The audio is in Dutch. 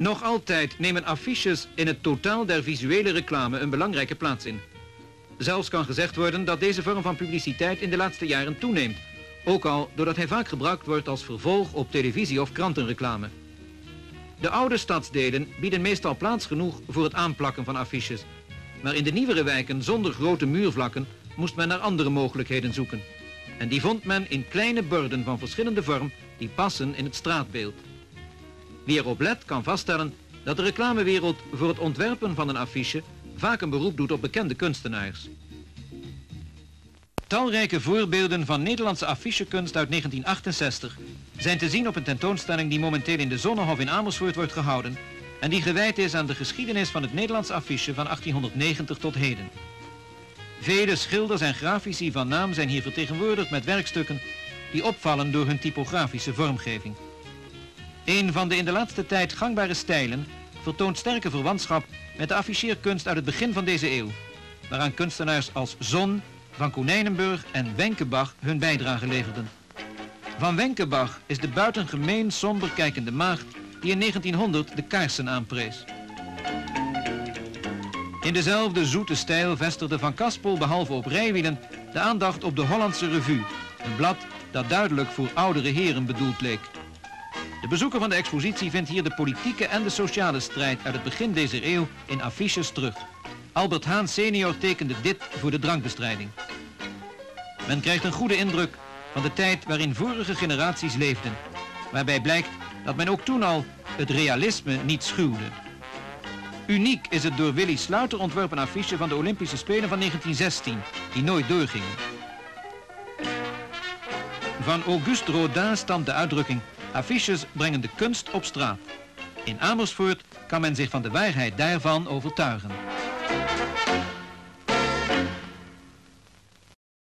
Nog altijd nemen affiches in het totaal der visuele reclame een belangrijke plaats in. Zelfs kan gezegd worden dat deze vorm van publiciteit in de laatste jaren toeneemt. Ook al doordat hij vaak gebruikt wordt als vervolg op televisie- of krantenreclame. De oude stadsdelen bieden meestal plaats genoeg voor het aanplakken van affiches. Maar in de nieuwere wijken zonder grote muurvlakken moest men naar andere mogelijkheden zoeken. En die vond men in kleine borden van verschillende vorm die passen in het straatbeeld. Wie erop let kan vaststellen dat de reclamewereld voor het ontwerpen van een affiche vaak een beroep doet op bekende kunstenaars. Talrijke voorbeelden van Nederlandse affichekunst uit 1968 zijn te zien op een tentoonstelling die momenteel in de Zonnehof in Amersfoort wordt gehouden en die gewijd is aan de geschiedenis van het Nederlandse affiche van 1890 tot heden. Vele schilders en grafici van naam zijn hier vertegenwoordigd met werkstukken die opvallen door hun typografische vormgeving. Een van de in de laatste tijd gangbare stijlen vertoont sterke verwantschap met de afficheerkunst uit het begin van deze eeuw, waaraan kunstenaars als Zon, Van Konijnenburg en Wenkebach hun bijdrage leverden. Van Wenkebach is de buitengemeen somber kijkende maagd die in 1900 de kaarsen aanprees. In dezelfde zoete stijl vestigde Van Kaspel behalve op rijwielen de aandacht op de Hollandse Revue, een blad dat duidelijk voor oudere heren bedoeld leek. De bezoeker van de expositie vindt hier de politieke en de sociale strijd uit het begin deze eeuw in affiches terug. Albert Haan senior tekende dit voor de drankbestrijding. Men krijgt een goede indruk van de tijd waarin vorige generaties leefden, waarbij blijkt dat men ook toen al het realisme niet schuwde. Uniek is het door Willy Sluiter ontworpen affiche van de Olympische Spelen van 1916, die nooit doorgingen. Van Auguste Rodin stamt de uitdrukking: affiches brengen de kunst op straat. In Amersfoort kan men zich van de waarheid daarvan overtuigen.